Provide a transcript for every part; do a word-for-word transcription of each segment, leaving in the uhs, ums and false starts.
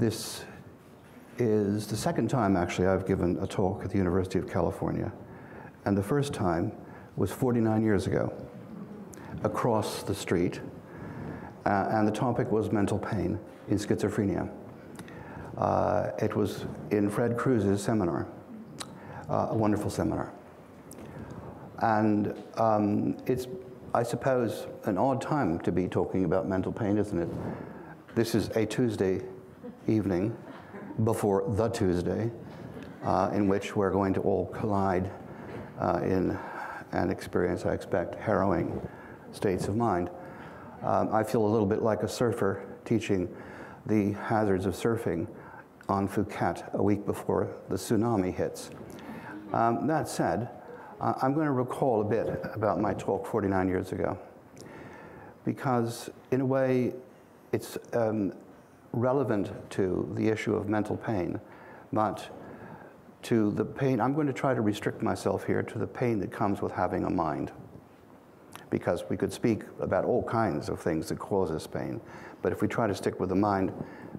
This is the second time, actually, I've given a talk at the University of California. And the first time was forty-nine years ago, across the street. Uh, and the topic was mental pain in schizophrenia. Uh, it was in Fred Cruz's seminar, uh, a wonderful seminar. And um, it's, I suppose, an odd time to be talking about mental pain, isn't it? This is a Tuesday evening before the Tuesday, uh, in which we're going to all collide uh, in an experience, I expect, harrowing states of mind. Um, I feel a little bit like a surfer teaching the hazards of surfing on Phuket a week before the tsunami hits. Um, that said, uh, I'm going to recall a bit about my talk forty-nine years ago, because in a way it's um, relevant to the issue of mental pain, but to the pain, I'm going to try to restrict myself here to the pain that comes with having a mind, because we could speak about all kinds of things that cause us pain. But if we try to stick with the mind,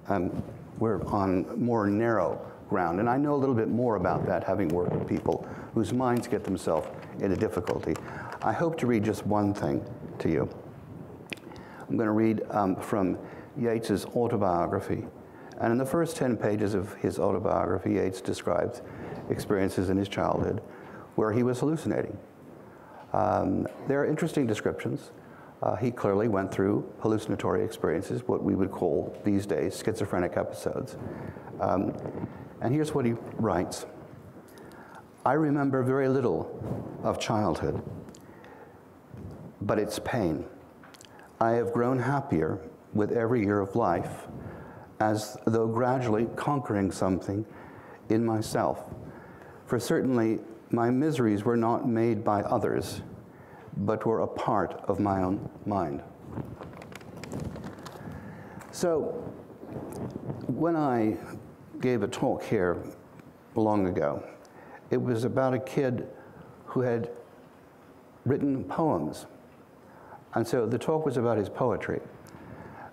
um, we're on more narrow ground. And I know a little bit more about that, having worked with people whose minds get themselves into difficulty. I hope to read just one thing to you. I'm going to read um, from Yeats's autobiography. And in the first ten pages of his autobiography, Yeats describes experiences in his childhood where he was hallucinating. Um, there are interesting descriptions. Uh, he clearly went through hallucinatory experiences, what we would call these days schizophrenic episodes. Um, and here's what he writes. I remember very little of childhood, but it's pain. I have grown happier with every year of life, as though gradually conquering something in myself. For certainly, my miseries were not made by others, but were a part of my own mind. So when I gave a talk here long ago, it was about a kid who had written poems. And so the talk was about his poetry.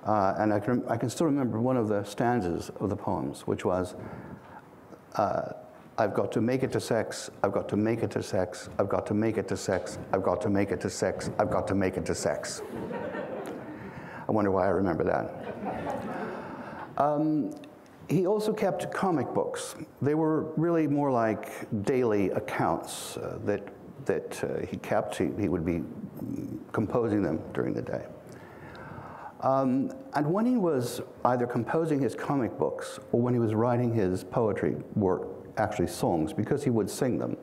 Uh, and I can, I can still remember one of the stanzas of the poems, which was, uh, I've got to make it to sex, I've got to make it to sex, I've got to make it to sex, I've got to make it to sex, I've got to make it to sex. I wonder why I remember that. Um, he also kept comic books. They were really more like daily accounts uh, that, that uh, he kept. He, he would be composing them during the day. Um, and when he was either composing his comic books or when he was writing his poetry work, actually songs, because he would sing them,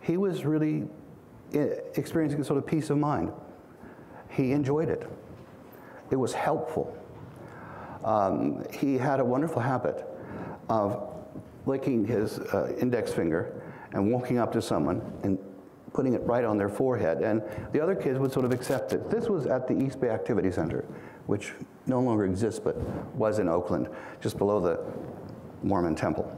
he was really experiencing a sort of peace of mind. He enjoyed it. It was helpful. Um, he had a wonderful habit of licking his uh, index finger and walking up to someone and putting it right on their forehead. And the other kids would sort of accept it. This was at the East Bay Activity Center, which no longer exists, but was in Oakland, just below the Mormon temple.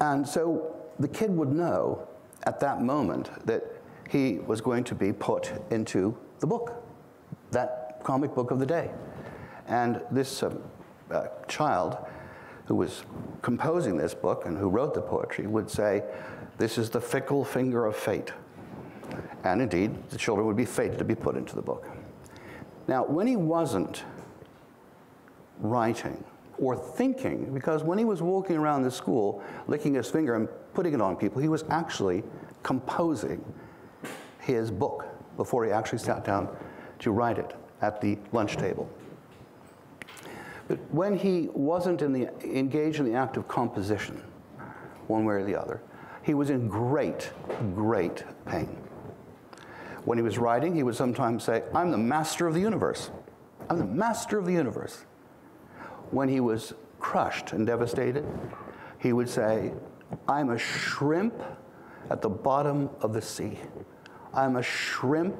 And so the kid would know at that moment that he was going to be put into the book, that comic book of the day. And this um, uh, child who was composing this book and who wrote the poetry would say, this is the fickle finger of fate. And indeed, the children would be fated to be put into the book. Now, when he wasn't writing, or thinking, because when he was walking around the school, licking his finger and putting it on people, he was actually composing his book before he actually sat down to write it at the lunch table. But when he wasn't in the, engaged in the act of composition, one way or the other, he was in great, great pain. When he was writing, he would sometimes say, I'm the master of the universe. I'm the master of the universe. When he was crushed and devastated, he would say, I'm a shrimp at the bottom of the sea. I'm a shrimp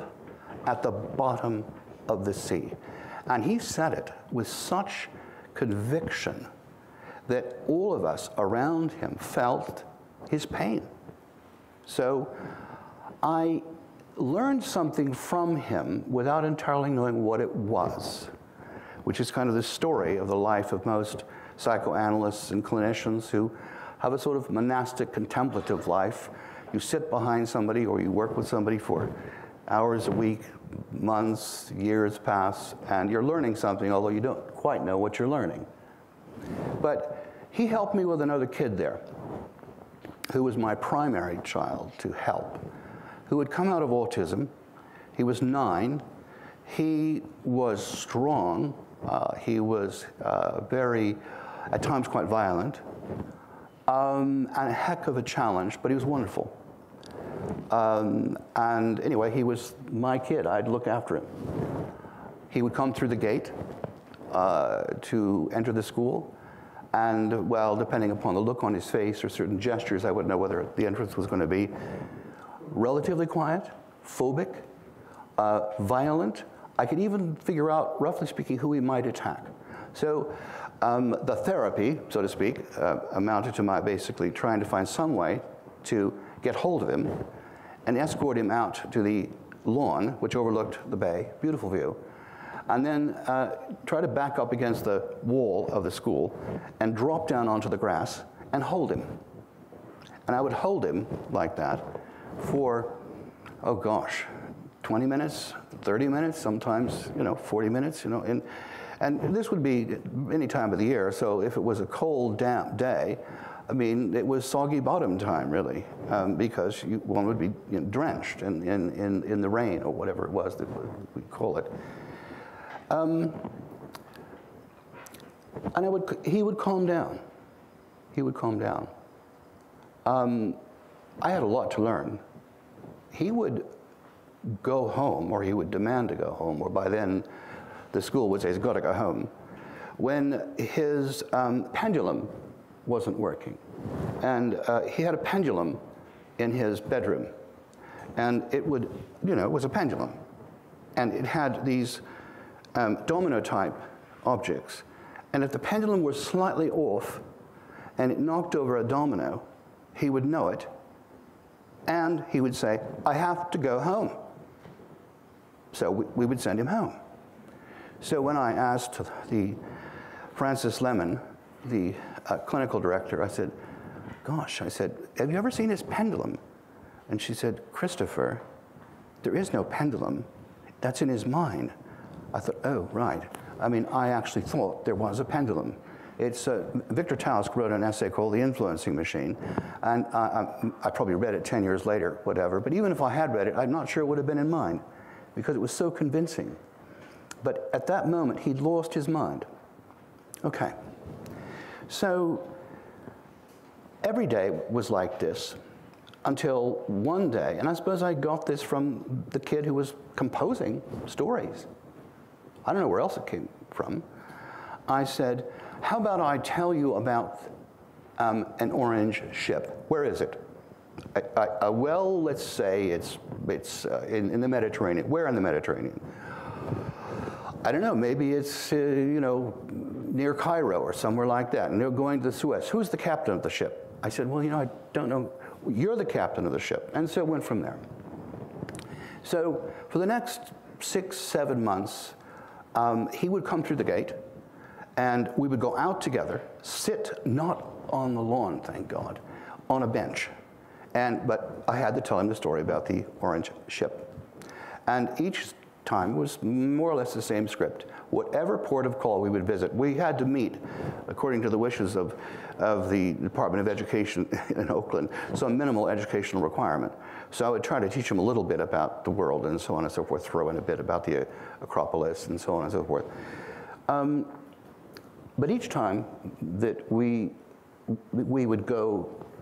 at the bottom of the sea. And he said it with such conviction that all of us around him felt his pain. So I learned something from him without entirely knowing what it was, which is kind of the story of the life of most psychoanalysts and clinicians who have a sort of monastic contemplative life. You sit behind somebody or you work with somebody for hours a week, months, years pass, and you're learning something, although you don't quite know what you're learning. But he helped me with another kid there, who was my primary child to help, who had come out of autism. He was nine. He was strong. Uh, he was uh, very, at times, quite violent, um, and a heck of a challenge, but he was wonderful. Um, and anyway, he was my kid. I'd look after him. He would come through the gate uh, to enter the school. And, well, depending upon the look on his face or certain gestures, I wouldn't know whether the entrance was going to be relatively quiet, phobic, uh, violent. I could even figure out, roughly speaking, who he might attack. So um, the therapy, so to speak, uh, amounted to my basically trying to find some way to get hold of him and escort him out to the lawn, which overlooked the bay, beautiful view, and then uh, try to back up against the wall of the school and drop down onto the grass and hold him. And I would hold him like that for, oh gosh, twenty minutes, thirty minutes, sometimes, you know, forty minutes, you know. And, and this would be any time of the year, so if it was a cold, damp day, I mean, it was soggy bottom time, really, um, because you, one would be you know, drenched in, in, in, in the rain or whatever it was that we call it. Um, and I would, he would calm down. He would calm down. Um, I had a lot to learn. He would go home, or he would demand to go home, or by then the school would say, he's got to go home, when his um, pendulum wasn't working. And uh, he had a pendulum in his bedroom. And it would, you know, it was a pendulum. And it had these Um, domino-type objects. And if the pendulum was slightly off and it knocked over a domino, he would know it. And he would say, I have to go home. So we, we would send him home. So when I asked the Francis Lemon, the uh, clinical director, I said, gosh, I said, have you ever seen this pendulum? And she said, Christopher, there is no pendulum. That's in his mind. I thought, oh, right. I mean, I actually thought there was a pendulum. It's uh, Victor Tausk wrote an essay called The Influencing Machine, and I, I, I probably read it ten years later, whatever, but even if I had read it, I'm not sure it would have been in mine because it was so convincing. But at that moment, he'd lost his mind. Okay. So every day was like this until one day, and I suppose I got this from the kid who was composing stories. I don't know where else it came from. I said, how about I tell you about um, an orange ship? Where is it? I, I, I, well, let's say it's, it's uh, in, in the Mediterranean. Where in the Mediterranean? I don't know, maybe it's, uh, you know, near Cairo or somewhere like that, and they're going to the Suez. Who's the captain of the ship? I said, well, you know, I don't know. You're the captain of the ship. And so it went from there. So for the next six, seven months, Um, he would come through the gate, and we would go out together, sit not on the lawn, thank God, on a bench. And, but I had to tell him the story about the orange ship. And each time was more or less the same script. Whatever port of call we would visit, we had to meet, according to the wishes of, of the Department of Education in Oakland, some minimal educational requirement. So I would try to teach him a little bit about the world and so on and so forth, throw in a bit about the Acropolis and so on and so forth. Um, but each time that we, we would go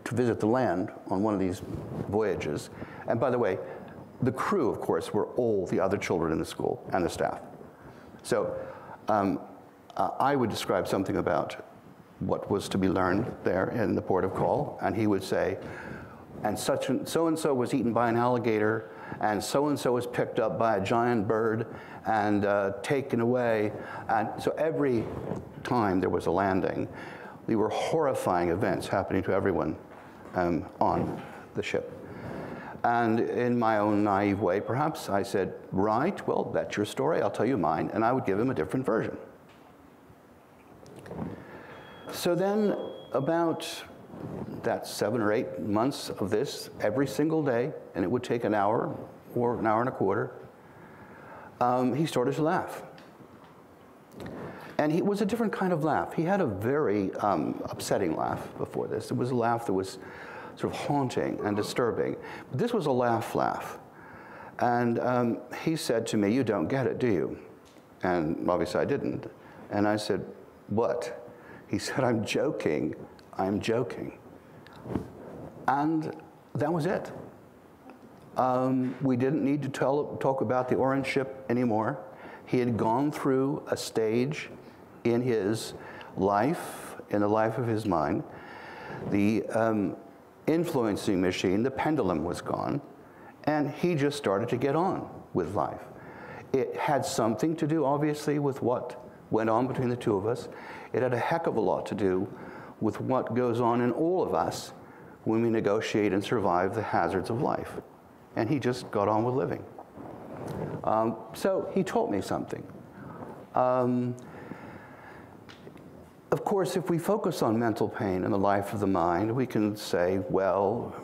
to visit the land on one of these voyages, and by the way, the crew, of course, were all the other children in the school and the staff. So um, uh, I would describe something about what was to be learned there in the port of call, and he would say, and such and so-and-so was eaten by an alligator, and so-and-so was picked up by a giant bird and uh, taken away. And so every time there was a landing, there were horrifying events happening to everyone um, on the ship. And in my own naive way, perhaps, I said, right, well, that's your story. I'll tell you mine. And I would give him a different version. So then about that seven or eight months of this every single day, and it would take an hour or an hour and a quarter, um, he started to laugh. And he was a different kind of laugh. He had a very um, upsetting laugh before this. It was a laugh that was sort of haunting and disturbing. But this was a laugh laugh. And um, he said to me, "You don't get it, do you?" And obviously I didn't. And I said, "What?" He said, "I'm joking. I'm joking." And that was it. Um, we didn't need to tell, talk about the orange ship anymore. He had gone through a stage in his life, in the life of his mind. The um, influencing machine, the pendulum, was gone. And he just started to get on with life. It had something to do, obviously, with what went on between the two of us. It had a heck of a lot to do with what goes on in all of us when we negotiate and survive the hazards of life. And he just got on with living. Um, so he taught me something. Um, of course, if we focus on mental pain and the life of the mind, we can say, well,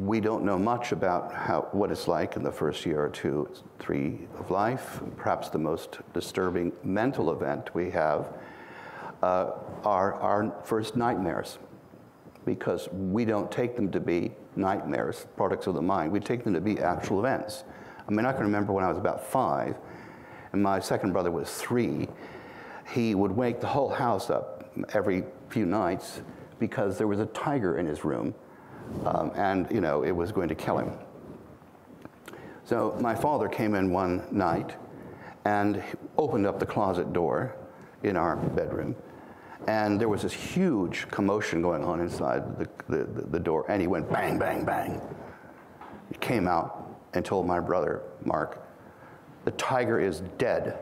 we don't know much about how, what it's like in the first year or two, three of life. Perhaps the most disturbing mental event we have uh, are our first nightmares, because we don't take them to be nightmares, products of the mind. We take them to be actual events. I mean, I can remember when I was about five, and my second brother was three. He would wake the whole house up every few nights because there was a tiger in his room. Um, and, you know, it was going to kill him. So my father came in one night and opened up the closet door in our bedroom. And there was this huge commotion going on inside the, the, the door. And he went bang, bang, bang. He came out and told my brother, Mark, "The tiger is dead."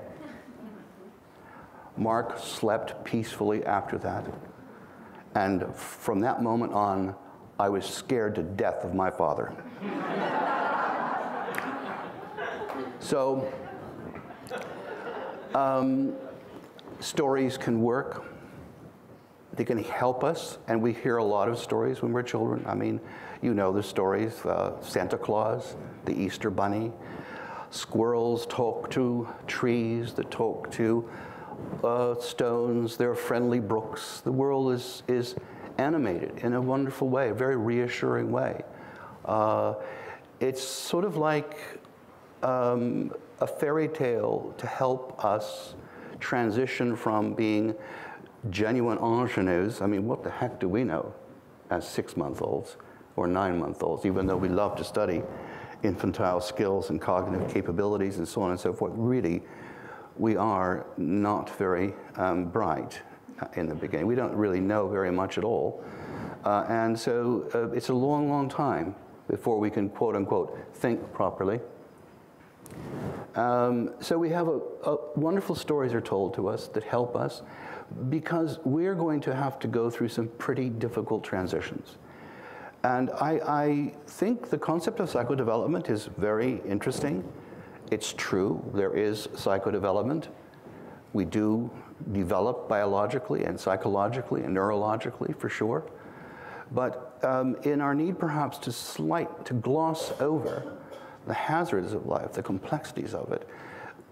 Mark slept peacefully after that. And from that moment on, I was scared to death of my father. So, um, stories can work. They can help us, and we hear a lot of stories when we're children. I mean, you know the stories, uh, Santa Claus, the Easter Bunny, squirrels talk to trees that talk to uh, stones, there are friendly brooks. The world is, is animated in a wonderful way, a very reassuring way. Uh, it's sort of like um, a fairy tale to help us transition from being genuine ingenues. I mean, what the heck do we know as six-month-olds or nine-month-olds, even though we love to study infantile skills and cognitive capabilities and so on and so forth? Really, we are not very um, bright in the beginning. We don't really know very much at all. Uh, and so uh, it's a long, long time before we can, quote unquote, think properly. Um, so we have a, a wonderful stories are told to us that help us, because we're going to have to go through some pretty difficult transitions. And I, I think the concept of psychodevelopment is very interesting. It's true, there is psychodevelopment. We do develop biologically and psychologically and neurologically, for sure. But um, in our need perhaps to slight, to gloss over the hazards of life, the complexities of it,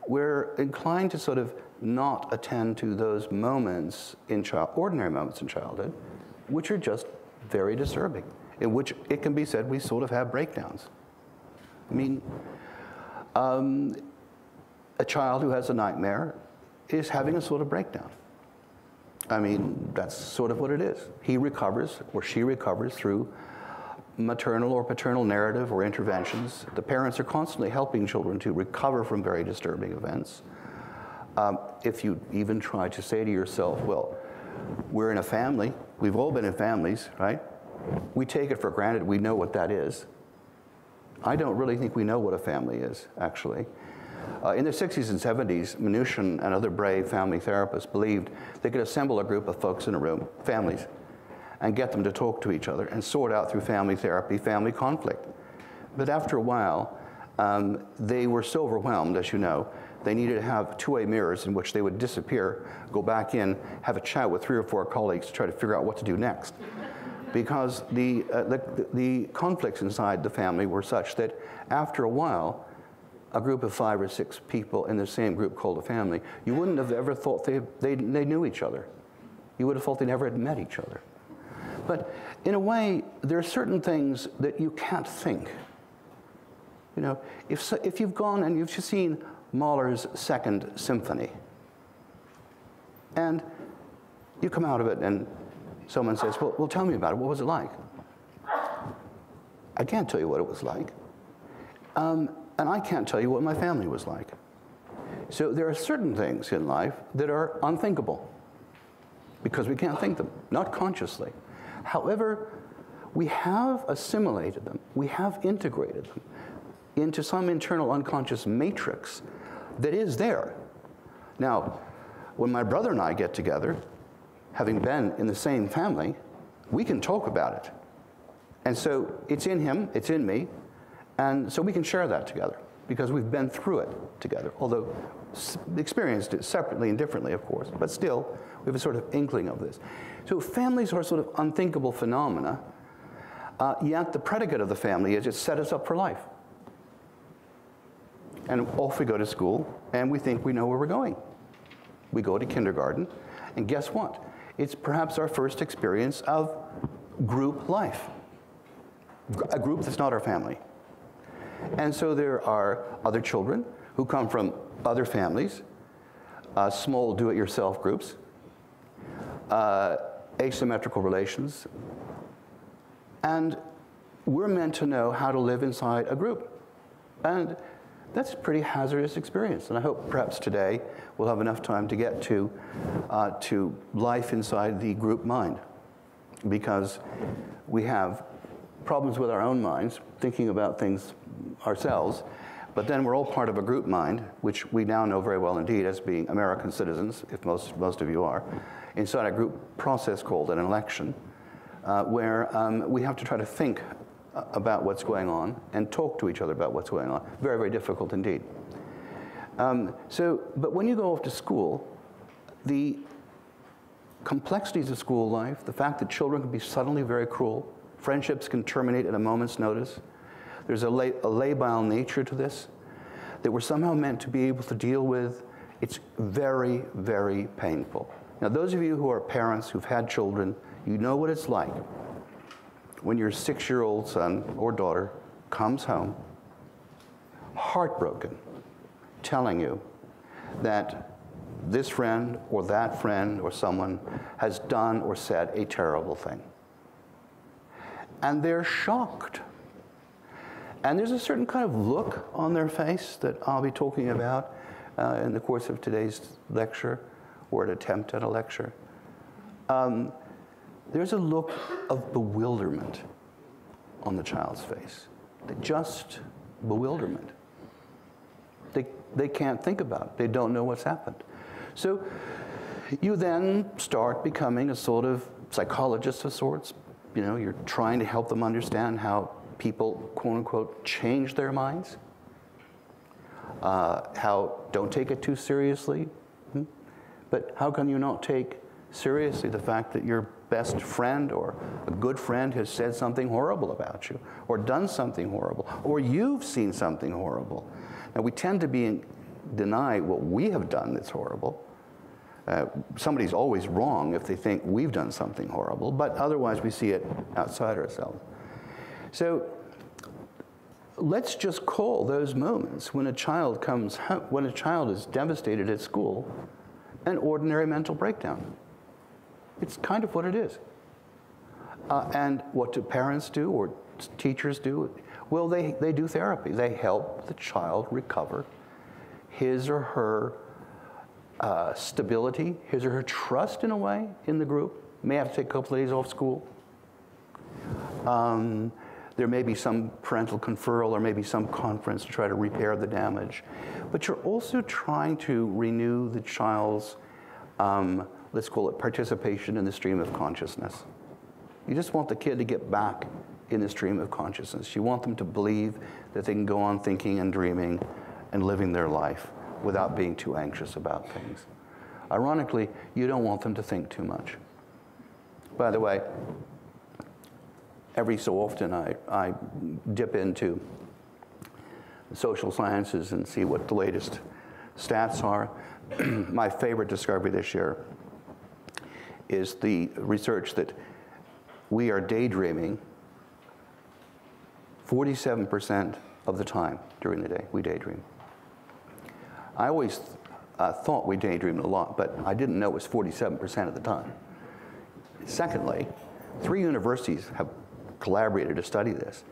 we're inclined to sort of not attend to those moments in child, ordinary moments in childhood, which are just very disturbing, in which it can be said we sort of have breakdowns. I mean, um, a child who has a nightmare is having a sort of breakdown. I mean, that's sort of what it is. He recovers, or she recovers, through maternal or paternal narrative or interventions. The parents are constantly helping children to recover from very disturbing events. Um, if you even try to say to yourself, well, we're in a family, we've all been in families, right? We take it for granted we know what that is. I don't really think we know what a family is, actually. Uh, in the sixties and seventies, Minuchin and other brave family therapists believed they could assemble a group of folks in a room, families, and get them to talk to each other and sort out through family therapy, family conflict. But after a while, um, they were so overwhelmed, as you know, They needed to have two-way mirrors in which they would disappear, go back in, have a chat with three or four colleagues to try to figure out what to do next. Because the, uh, the, the conflicts inside the family were such that after a while, a group of five or six people in the same group called a family, you wouldn't have ever thought they, they, they knew each other. You would have thought they never had met each other. But in a way, there are certain things that you can't think. You know, if, so, if you've gone and you've just seen Mahler's Second Symphony, and you come out of it and someone says, well, well, tell me about it. What was it like? I can't tell you what it was like. Um, and I can't tell you what my family was like. So there are certain things in life that are unthinkable because we can't think them, not consciously. However, we have assimilated them. We have integrated them into some internal unconscious matrix that is there. Now, when my brother and I get together, having been in the same family, we can talk about it. And so it's in him, it's in me, and so we can share that together because we've been through it together, although experienced it separately and differently, of course, but still we have a sort of inkling of this. So families are sort of unthinkable phenomena, uh, yet the predicate of the family is it set us up for life. And off we go to school, and we think we know where we're going. We go to kindergarten, and guess what? It's perhaps our first experience of group life, a group that's not our family. And so there are other children who come from other families, uh, small do-it-yourself groups, uh, asymmetrical relations, and we're meant to know how to live inside a group. And that's a pretty hazardous experience, and I hope perhaps today we'll have enough time to get to, uh, to life inside the group mind, because we have problems with our own minds, thinking about things ourselves, but then we're all part of a group mind, which we now know very well indeed as being American citizens, if most, most of you are, inside a group process called an election, uh, where um, we have to try to think about what's going on and talk to each other about what's going on. Very, very difficult indeed. Um, so, but when you go off to school, the complexities of school life, the fact that children can be suddenly very cruel, friendships can terminate at a moment's notice, there's a, la a labile nature to this that we're somehow meant to be able to deal with. It's very, very painful. Now, those of you who are parents, who've had children, you know what it's like when your six-year-old son or daughter comes home heartbroken, telling you that this friend or that friend or someone has done or said a terrible thing. And they're shocked. And there's a certain kind of look on their face that I'll be talking about uh, in the course of today's lecture, or an attempt at a lecture. Um, There's a look of bewilderment on the child's face, just bewilderment. They, they can't think about it. They don't know what's happened. So you then start becoming a sort of psychologist of sorts. You know, you're trying to help them understand how people, quote unquote, change their minds, uh, how don't take it too seriously. Hmm? But how can you not take seriously the fact that you're best friend or a good friend has said something horrible about you or done something horrible or you've seen something horrible. Now we tend to be in, deny what we have done that's horrible. Uh, somebody's always wrong if they think we've done something horrible, but otherwise we see it outside ourselves. So let's just call those moments when a child comes home, when a child is devastated at school, an ordinary mental breakdown. It's kind of what it is. Uh, and what do parents do or teachers do? Well, they, they do therapy. They help the child recover his or her uh, stability, his or her trust in a way in the group. May have to take a couple of days off school. Um, there may be some parental conferral or maybe some conference to try to repair the damage. But you're also trying to renew the child's um, let's call it participation in the stream of consciousness. You just want the kid to get back in the stream of consciousness. You want them to believe that they can go on thinking and dreaming and living their life without being too anxious about things. Ironically, you don't want them to think too much. By the way, every so often I, I dip into social sciences and see what the latest stats are. My favorite discovery this year is the research that we are daydreaming forty-seven percent of the time during the day. We daydream. I always uh, thought we daydreamed a lot, but I didn't know it was forty-seven percent of the time. Secondly, three universities have collaborated to study this.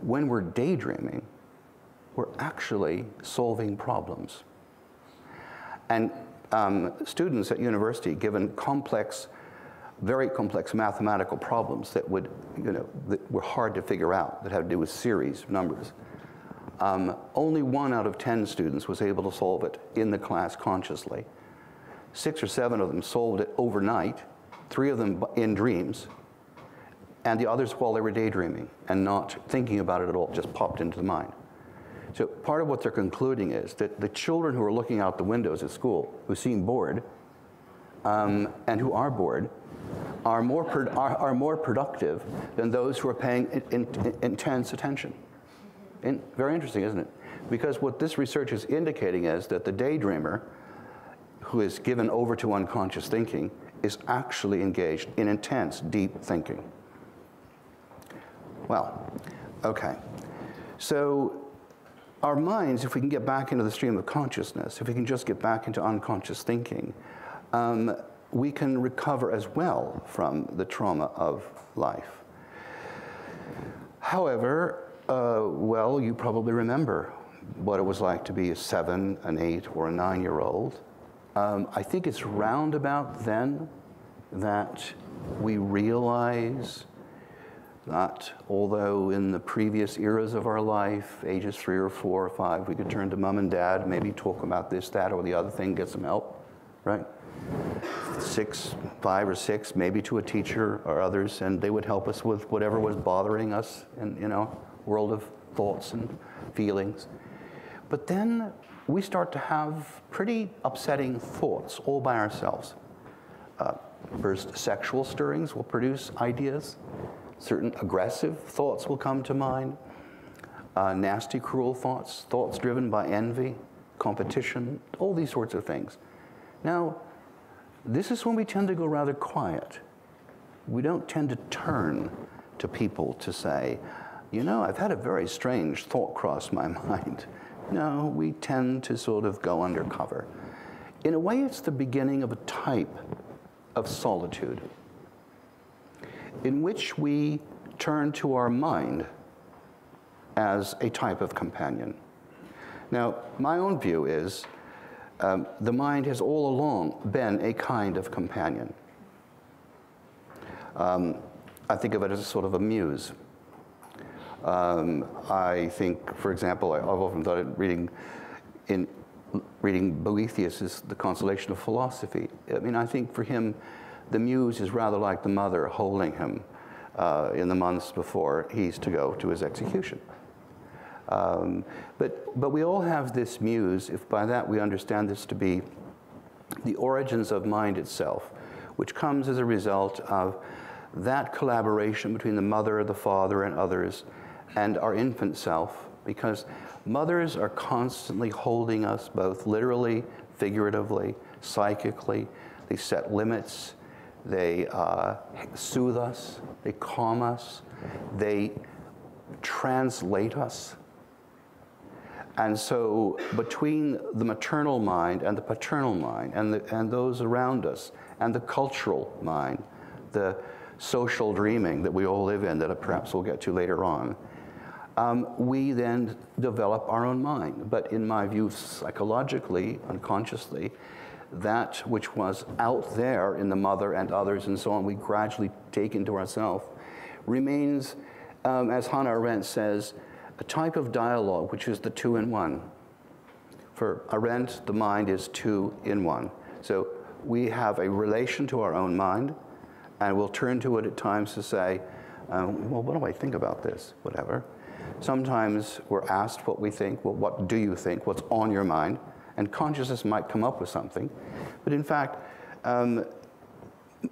When we're daydreaming, we're actually solving problems. And um, students at university, given complex, very complex mathematical problems that would, you know, that were hard to figure out, that had to do with series of numbers, um, only one out of ten students was able to solve it in the class consciously. Six or seven of them solved it overnight, three of them in dreams, and the others while they were daydreaming and not thinking about it at all, just popped into the mind. So part of what they're concluding is that the children who are looking out the windows at school, who seem bored, um, and who are bored, are more, pro are, are more productive than those who are paying in, in, in, intense attention. In, very interesting, isn't it? Because what this research is indicating is that the daydreamer, who is given over to unconscious thinking, is actually engaged in intense, deep thinking. Well, okay. So our minds, if we can get back into the stream of consciousness, if we can just get back into unconscious thinking, um, we can recover as well from the trauma of life. However, uh, well, you probably remember what it was like to be a seven, an eight, or a nine-year-old. Um, I think it's round about then that we realize that although in the previous eras of our life, ages three or four or five, we could turn to mom and dad, maybe talk about this, that, or the other thing, get some help, right? Six, five or six, maybe to a teacher or others, and they would help us with whatever was bothering us in, you know, world of thoughts and feelings. But then we start to have pretty upsetting thoughts all by ourselves. Uh, first, sexual stirrings will produce ideas. Certain aggressive thoughts will come to mind, uh, nasty, cruel thoughts, thoughts driven by envy, competition, all these sorts of things. Now, this is when we tend to go rather quiet. We don't tend to turn to people to say, you know, I've had a very strange thought cross my mind. No, we tend to sort of go undercover. In a way, it's the beginning of a type of solitude, in which we turn to our mind as a type of companion. Now, my own view is um, the mind has all along been a kind of companion. Um, I think of it as a sort of a muse. Um, I think, for example, I've often thought of reading, in reading Boethius's The Consolation of Philosophy. I mean, I think for him, the muse is rather like the mother holding him uh, in the months before he's to go to his execution. Um, but, but we all have this muse, if by that we understand this to be the origins of mind itself, which comes as a result of that collaboration between the mother, the father, and others, and our infant self, because mothers are constantly holding us both literally, figuratively, psychically. They set limits. They uh, soothe us, they calm us, they translate us. And so between the maternal mind and the paternal mind and, the, and those around us and the cultural mind, the social dreaming that we all live in that perhaps we'll get to later on, um, we then develop our own mind. But in my view, psychologically, unconsciously, that which was out there in the mother and others and so on, we gradually take into ourselves, remains, um, as Hannah Arendt says, a type of dialogue which is the two in one. For Arendt, the mind is two in one. So we have a relation to our own mind, and we'll turn to it at times to say, um, well, what do I think about this? Whatever. Sometimes we're asked what we think. Well, what do you think? What's on your mind? and consciousness might come up with something. But in fact, um,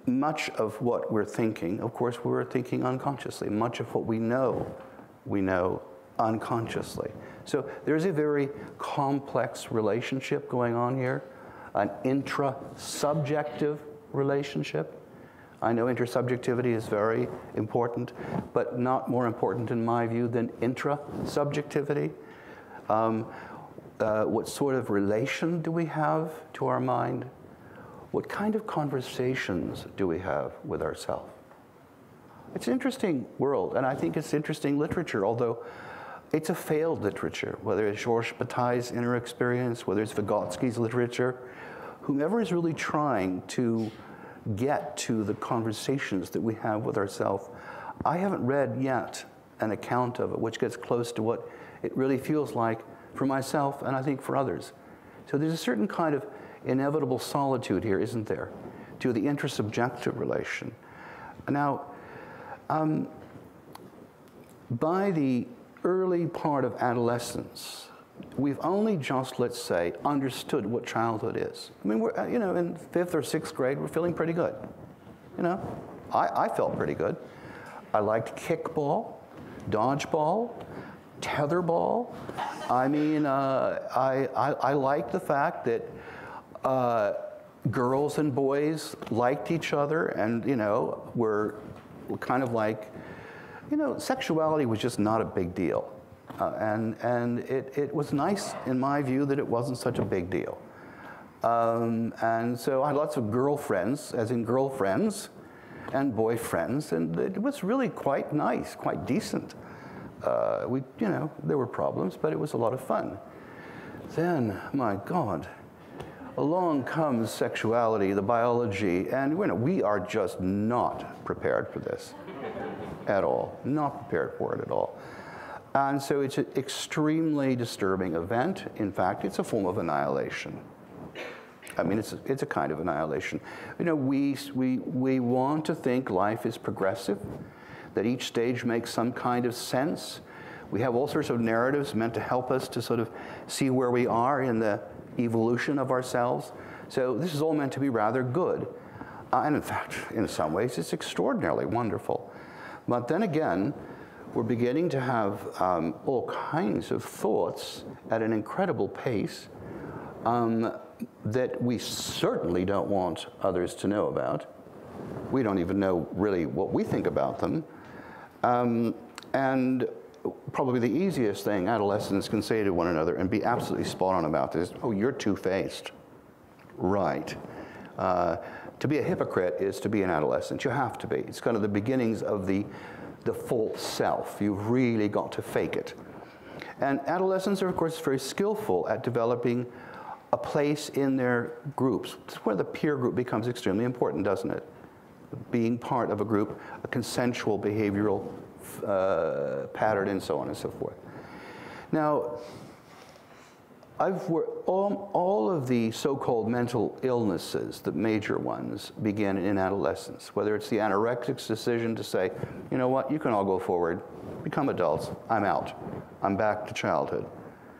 much of what we're thinking, of course, we're thinking unconsciously. Much of what we know, we know unconsciously. So there's a very complex relationship going on here, an intra-subjective relationship. I know intersubjectivity is very important, but not more important in my view than intra-subjectivity. Um, uh, what sort of relation do we have to our mind? What kind of conversations do we have with ourselves? It's an interesting world, and I think it's interesting literature, although it's a failed literature, whether it's Georges Bataille's Inner Experience, whether it's Vygotsky's literature, whomever is really trying to get to the conversations that we have with ourselves. I haven't read yet an account of it which gets close to what it really feels like for myself and I think for others. So there's a certain kind of inevitable solitude here, isn't there, to the intersubjective relation. Now, um, by the early part of adolescence, we've only just, let's say, understood what childhood is. I mean, we're, you know, in fifth or sixth grade, we're feeling pretty good. You know, I, I felt pretty good. I liked kickball, dodgeball, tetherball. I mean, uh, I, I, I liked the fact that uh, girls and boys liked each other and, you know, were kind of like, you know, sexuality was just not a big deal. Uh, and and it, it was nice, in my view, that it wasn't such a big deal. Um, and so I had lots of girlfriends, as in girlfriends, and boyfriends, and it was really quite nice, quite decent. Uh, we, you know, there were problems, but it was a lot of fun. Then, my God, along comes sexuality, the biology, and you know, we are just not prepared for this at all, not prepared for it at all. And so it's an extremely disturbing event. In fact, it's a form of annihilation. I mean, it's a, it's a kind of annihilation. You know, we, we, we want to think life is progressive, that each stage makes some kind of sense. We have all sorts of narratives meant to help us to sort of see where we are in the evolution of ourselves. So this is all meant to be rather good. Uh, and in fact, in some ways, it's extraordinarily wonderful. But then again, we're beginning to have um, all kinds of thoughts at an incredible pace um, that we certainly don't want others to know about. We don't even know really what we think about them. Um, and probably the easiest thing adolescents can say to one another and be absolutely spot on about this, oh, you're two-faced. Right. Uh, to be a hypocrite is to be an adolescent. You have to be. It's kind of the beginnings of the the false self. You've really got to fake it. And adolescents are, of course, very skillful at developing a place in their groups. It's where the peer group becomes extremely important, doesn't it? Being part of a group, a consensual behavioral uh, pattern, and so on and so forth. Now, I've worked all, all of the so-called mental illnesses, the major ones, begin in adolescence. Whether it's the anorectic's decision to say, you know what, you can all go forward, become adults, I'm out, I'm back to childhood.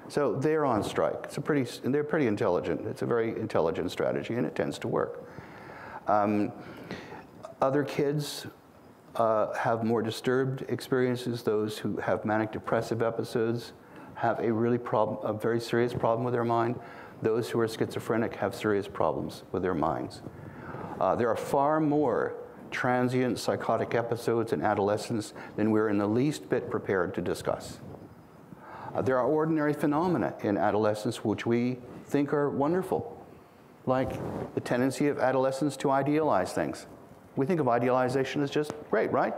So they're on strike. It's a pretty, and they're pretty intelligent. It's a very intelligent strategy, and it tends to work. Um, other kids uh, have more disturbed experiences. Those who have manic depressive episodes have a really problem, a very serious problem with their mind. Those who are schizophrenic have serious problems with their minds. Uh, there are far more transient psychotic episodes in adolescence than we're in the least bit prepared to discuss. Uh, there are ordinary phenomena in adolescence which we think are wonderful, like the tendency of adolescents to idealize things. We think of idealization as just great, right?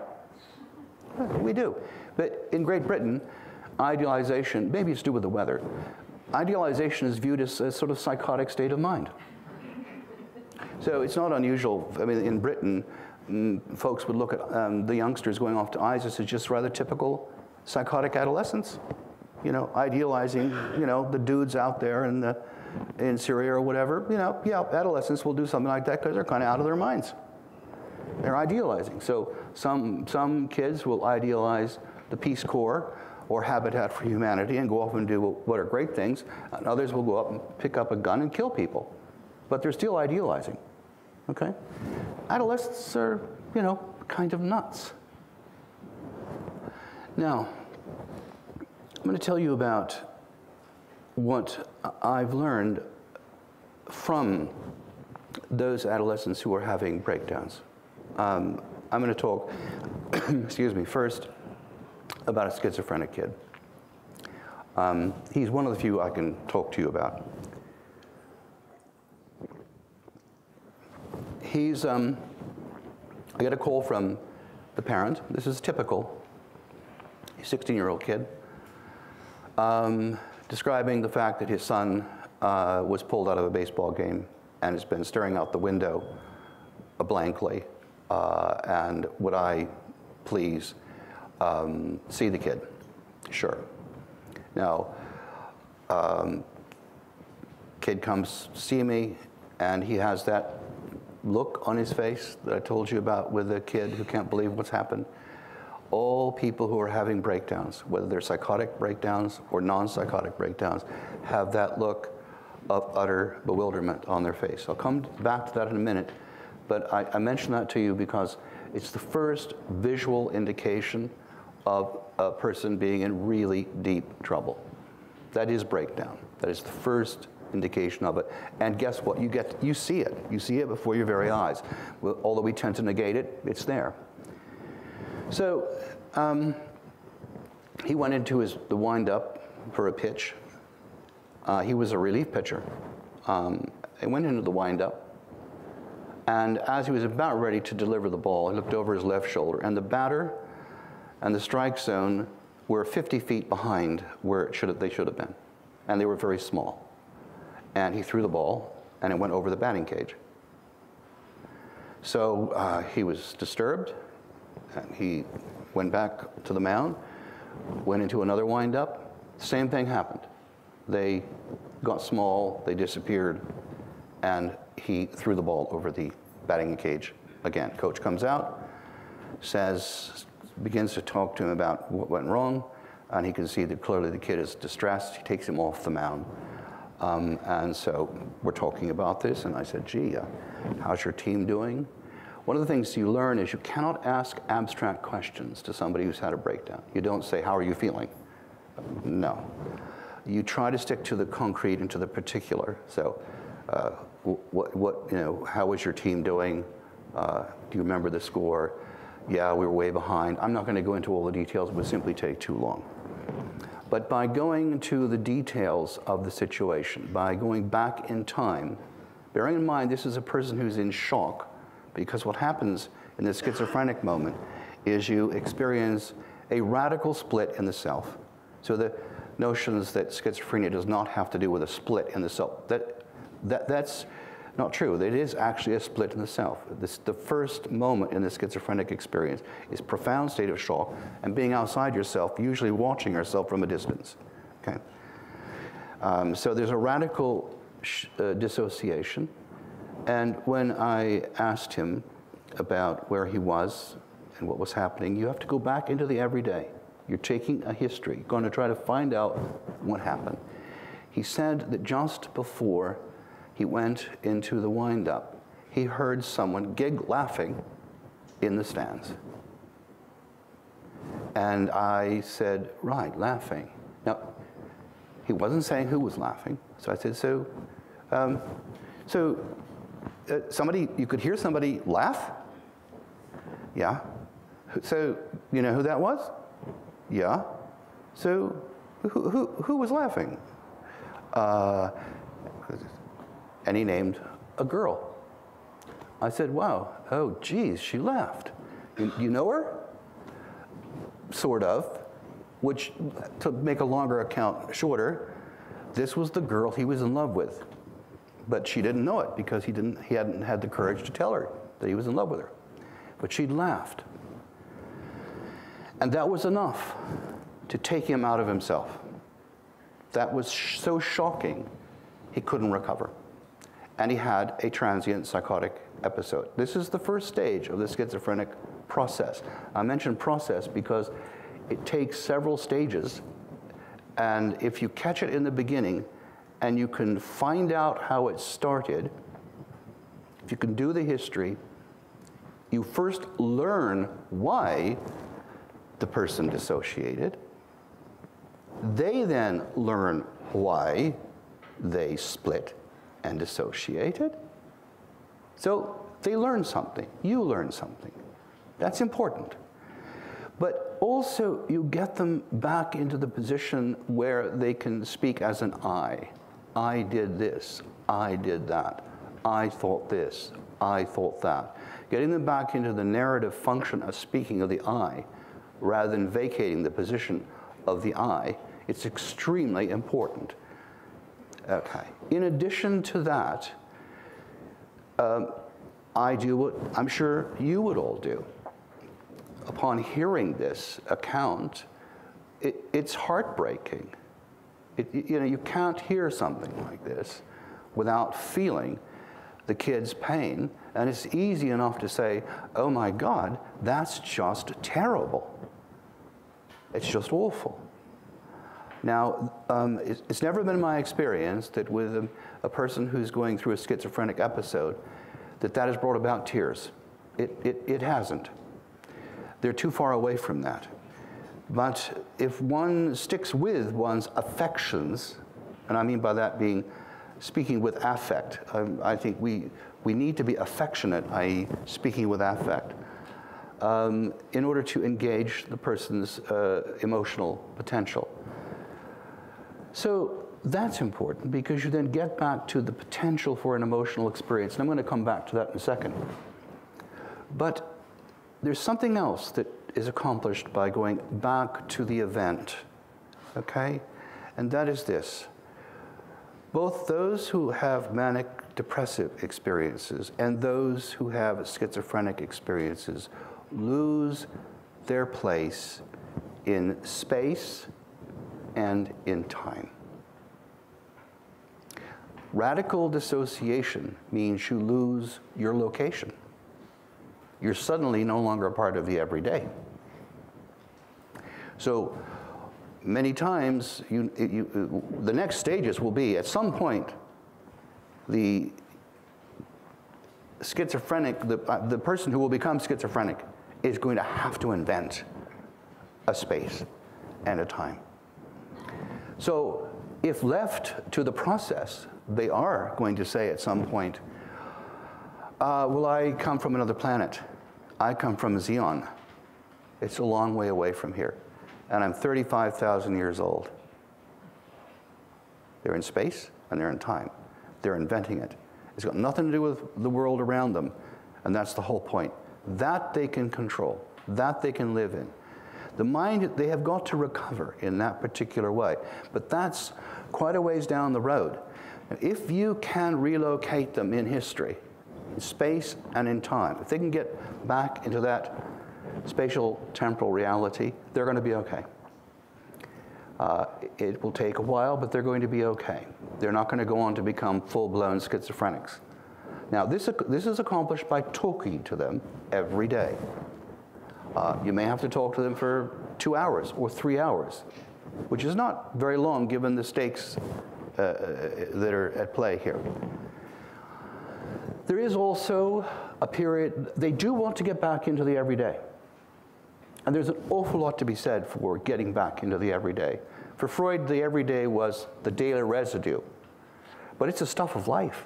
We do. But in Great Britain, idealization, maybe it's to do with the weather, idealization is viewed as a sort of psychotic state of mind. So it's not unusual. I mean, in Britain, mm, folks would look at um, the youngsters going off to ISIS as just rather typical psychotic adolescents. You know, idealizing, you know, the dudes out there in, the, in Syria or whatever. You know, yeah, adolescents will do something like that because they're kind of out of their minds. They're idealizing. So some, some kids will idealize the Peace Corps, or Habitat for Humanity and go off and do what are great things, and others will go up and pick up a gun and kill people. But they're still idealizing, okay? Adolescents are, you know, kind of nuts. Now, I'm going to tell you about what I've learned from those adolescents who are having breakdowns. Um, I'm going to talk, excuse me, first about a schizophrenic kid. Um, he's one of the few I can talk to you about. He's, um, I get a call from the parent. This is typical, sixteen-year-old kid, um, describing the fact that his son uh, was pulled out of a baseball game and has been staring out the window blankly, uh, and would I please um, see the kid? Sure. Now, um, kid comes to see me, and he has that look on his face that I told you about with a kid who can't believe what's happened. All people who are having breakdowns, whether they're psychotic breakdowns or non-psychotic breakdowns, have that look of utter bewilderment on their face. I'll come back to that in a minute, but I, I mention that to you because it's the first visual indication of a person being in really deep trouble. That is breakdown. That is the first indication of it. And guess what? You get, you see it. You see it before your very eyes. Well, although we tend to negate it, it's there. So um, he went into his, the wind-up for a pitch. Uh, he was a relief pitcher. Um, he went into the wind-up, and as he was about ready to deliver the ball, he looked over his left shoulder, and the batter and the strike zone were fifty feet behind where it should have, they should have been, and they were very small. And he threw the ball, and it went over the batting cage. So uh, he was disturbed. And he went back to the mound, went into another wind-up. Same thing happened. They got small, they disappeared, and he threw the ball over the batting cage again. Coach comes out, says, begins to talk to him about what went wrong, and he can see that clearly the kid is distressed. He takes him off the mound. Um, and so we're talking about this, and I said, gee, uh, how's your team doing? One of the things you learn is you cannot ask abstract questions to somebody who's had a breakdown. You don't say, how are you feeling? No. You try to stick to the concrete and to the particular. So uh, what, what, you know, how is your team doing? Uh, do you remember the score? Yeah, we were way behind. I'm not going to go into all the details. It would simply take too long. But by going into the details of the situation, by going back in time, bearing in mind this is a person who's in shock, because what happens in this schizophrenic moment is you experience a radical split in the self. So the notions that schizophrenia does not have to do with a split in the self, that, that, that's not true. It is actually a split in the self. This, the first moment in the schizophrenic experience is profound state of shock and being outside yourself, usually watching yourself from a distance. Okay. Um, so there's a radical sh uh, dissociation. And when I asked him about where he was and what was happening, you have to go back into the everyday. You're taking a history, going to try to find out what happened. He said that just before he went into the wind-up, he heard someone gig laughing in the stands. And I said, right, laughing. Now, he wasn't saying who was laughing. So I said, so, um, so, Uh, somebody, you could hear somebody laugh? Yeah. So, you know who that was? Yeah. So, who, who, who was laughing? Uh, and he named a girl. I said, wow, oh, geez, she laughed. You, you know her? Sort of, which, to make a longer account shorter, this was the girl he was in love with. But she didn't know it because he, didn't, he hadn't had the courage to tell her that he was in love with her. But she laughed. And that was enough to take him out of himself. That was sh so shocking, he couldn't recover. And he had a transient psychotic episode. This is the first stage of the schizophrenic process. I mentioned process because it takes several stages. And if you catch it in the beginning and you can find out how it started, if you can do the history, you first learn why the person dissociated. They then learn why they split and dissociated. So they learn something. You learn something. That's important. But also, you get them back into the position where they can speak as an I. I did this. I did that. I thought this. I thought that. Getting them back into the narrative function of speaking of the I, rather than vacating the position of the I, it's extremely important. Okay. In addition to that, um, I do what I'm sure you would all do. Upon hearing this account, it, it's heartbreaking. It, you know, you can't hear something like this without feeling the kid's pain. And it's easy enough to say, oh my God, that's just terrible. It's just awful. Now, um, it's, it's never been my experience that with a, a person who's going through a schizophrenic episode, that that has brought about tears. It, it, it hasn't. They're too far away from that. But if one sticks with one's affections, and I mean by that being speaking with affect, um, I think we, we need to be affectionate, that is speaking with affect, um, in order to engage the person's uh, emotional potential. So that's important because you then get back to the potential for an emotional experience. And I'm going to come back to that in a second. But there's something else that is accomplished by going back to the event, okay? And that is this. Both those who have manic depressive experiences and those who have schizophrenic experiences lose their place in space and in time. Radical dissociation means you lose your location. You're suddenly no longer a part of the everyday. So many times, you, you, the next stages will be, at some point, the schizophrenic, the, uh, the person who will become schizophrenic is going to have to invent a space and a time. So if left to the process, they are going to say at some point, Uh, well, I come from another planet. I come from Xeon. It's a long way away from here. And I'm thirty-five thousand years old. They're in space and they're in time. They're inventing it. It's got nothing to do with the world around them. And that's the whole point. That they can control. That they can live in. The mind, they have got to recover in that particular way. But that's quite a ways down the road. If you can relocate them in history, in space and in time. If they can get back into that spatial temporal reality, they're going to be okay. Uh, it will take a while, but they're going to be okay. They're not going to go on to become full-blown schizophrenics. Now, this, this is accomplished by talking to them every day. Uh, you may have to talk to them for two hours or three hours, which is not very long given the stakes uh, that are at play here. There is also a period, they do want to get back into the everyday. And there's an awful lot to be said for getting back into the everyday. For Freud, the everyday was the daily residue. But it's the stuff of life.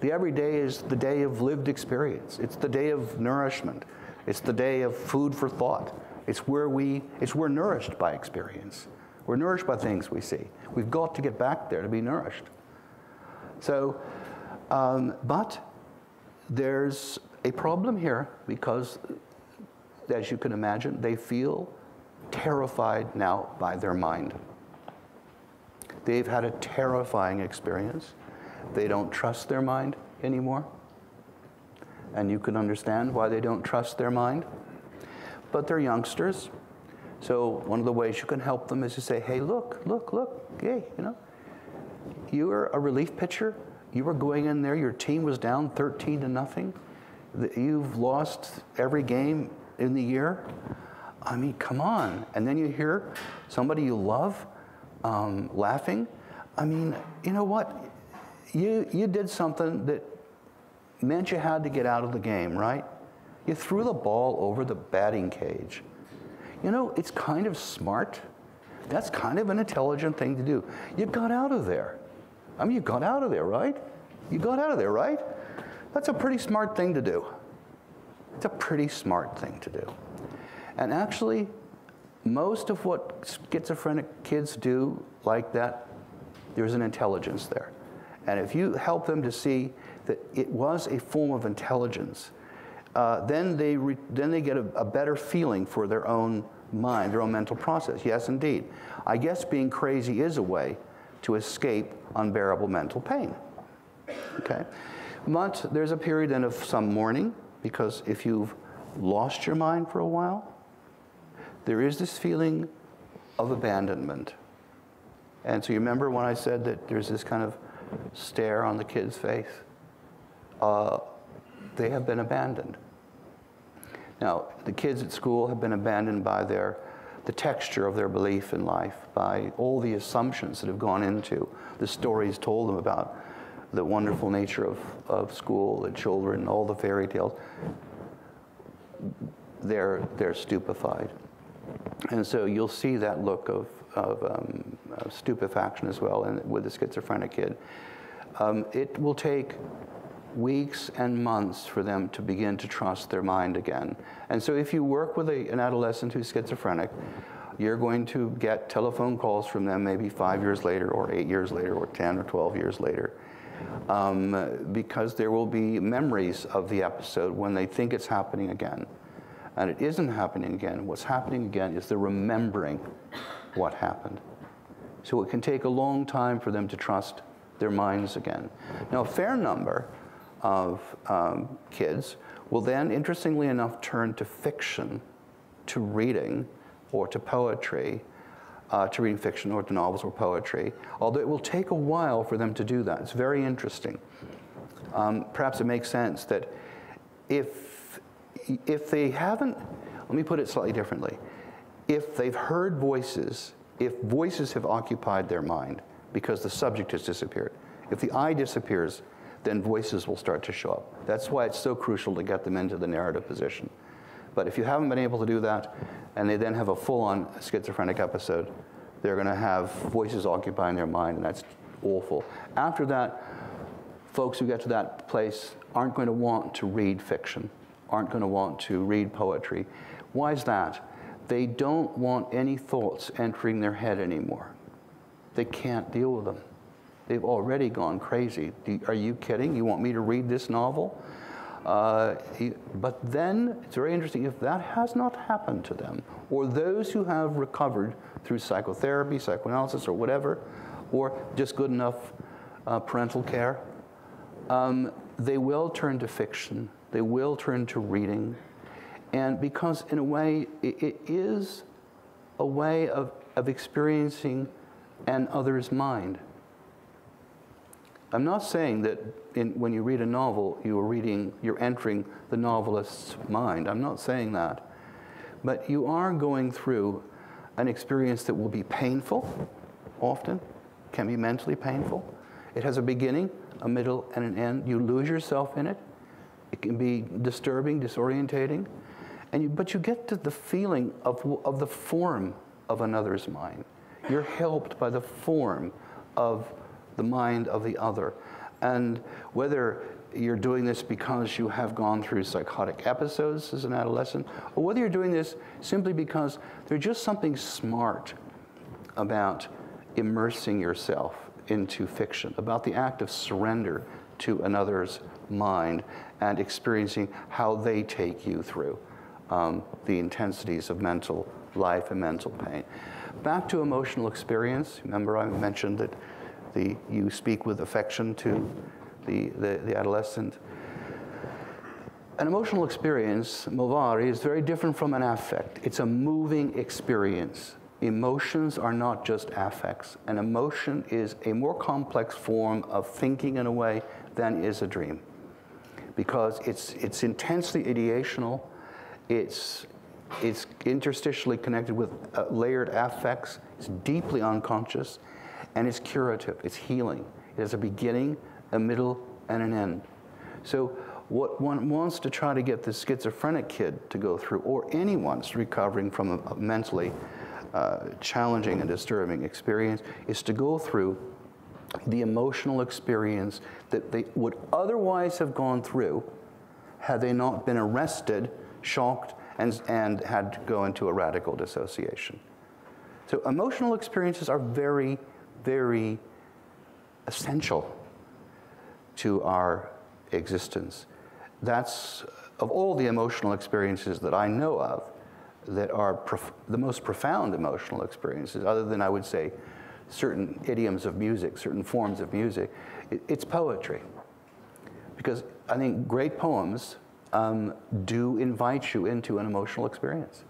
The everyday is the day of lived experience. It's the day of nourishment. It's the day of food for thought. It's where we, it's we're nourished by experience. We're nourished by things we see. We've got to get back there to be nourished. So, um, but, there's a problem here because, as you can imagine, they feel terrified now by their mind. They've had a terrifying experience. They don't trust their mind anymore. And you can understand why they don't trust their mind. But they're youngsters. So one of the ways you can help them is to say, hey, look, look, look, hey, you know, you are a relief pitcher. You were going in there, your team was down thirteen to nothing. You've lost every game in the year. I mean, come on. And then you hear somebody you love um, laughing. I mean, you know what? You, you did something that meant you had to get out of the game, right? You threw the ball over the batting cage. You know, it's kind of smart. That's kind of an intelligent thing to do. You got out of there. I mean, you got out of there, right? You got out of there, right? That's a pretty smart thing to do. It's a pretty smart thing to do. And actually, most of what schizophrenic kids do like that, there's an intelligence there. And if you help them to see that it was a form of intelligence, uh, then they re then they get a, a better feeling for their own mind, their own mental process. Yes, indeed. I guess being crazy is a way to escape unbearable mental pain. Okay. But there's a period then of some mourning, because if you've lost your mind for a while, there is this feeling of abandonment. And so you remember when I said that there's this kind of stare on the kid's face? Uh, they have been abandoned. Now, the kids at school have been abandoned by their, the texture of their belief in life, by all the assumptions that have gone into the stories told them about the wonderful nature of, of school, the children, all the fairy tales. They're, they're stupefied. And so you'll see that look of, of, um, of stupefaction as well and with the schizophrenic kid. Um, it will take weeks and months for them to begin to trust their mind again. And so if you work with a, an adolescent who's schizophrenic, you're going to get telephone calls from them maybe five years later or eight years later or ten or twelve years later. Um, because there will be memories of the episode when they think it's happening again. And it isn't happening again. What's happening again is they're remembering what happened. So it can take a long time for them to trust their minds again. Now, a fair number of um, kids will then, interestingly enough, turn to fiction, to reading, or to poetry, Uh, to reading fiction or to novels or poetry, although it will take a while for them to do that. It's very interesting. Um, perhaps it makes sense that if, if they haven't, let me put it slightly differently. If they've heard voices, if voices have occupied their mind because the subject has disappeared, if the I disappears, then voices will start to show up. That's why it's so crucial to get them into the narrative position. But if you haven't been able to do that, and they then have a full-on schizophrenic episode, they're going to have voices occupying their mind, and that's awful. After that, folks who get to that place aren't going to want to read fiction, aren't going to want to read poetry. Why is that? They don't want any thoughts entering their head anymore. They can't deal with them. They've already gone crazy. Are you kidding? You want me to read this novel? Uh, he, but then, it's very interesting, if that has not happened to them, or those who have recovered through psychotherapy, psychoanalysis, or whatever, or just good enough uh, parental care, um, they will turn to fiction, they will turn to reading, and because in a way, it, it is a way of, of experiencing an other's mind. I'm not saying that in, when you read a novel, you are reading, you're entering the novelist's mind. I'm not saying that. But you are going through an experience that will be painful, often, can be mentally painful. It has a beginning, a middle, and an end. You lose yourself in it. It can be disturbing, disorientating. And you, but you get to the feeling of, of the form of another's mind. You're helped by the form of the mind of the other. And whether you're doing this because you have gone through psychotic episodes as an adolescent, or whether you're doing this simply because there's just something smart about immersing yourself into fiction, about the act of surrender to another's mind and experiencing how they take you through um, the intensities of mental life and mental pain. Back to emotional experience, remember I mentioned that The, you speak with affection to the, the, the adolescent. An emotional experience, movari, is very different from an affect. It's a moving experience. Emotions are not just affects. An emotion is a more complex form of thinking in a way than is a dream. Because it's, it's intensely ideational, it's It's interstitially connected with uh, layered affects. It's deeply unconscious, and it's curative. It's healing. It has a beginning, a middle, and an end. So what one wants to try to get this schizophrenic kid to go through, or anyone recovering from a mentally uh, challenging and disturbing experience, is to go through the emotional experience that they would otherwise have gone through had they not been arrested, shocked, and, and had to go into a radical dissociation. So emotional experiences are very, very essential to our existence. That's, of all the emotional experiences that I know of, that are prof the most profound emotional experiences, other than, I would say, certain idioms of music, certain forms of music, it, it's poetry. Because I think great poems um, do invite you into an emotional experience.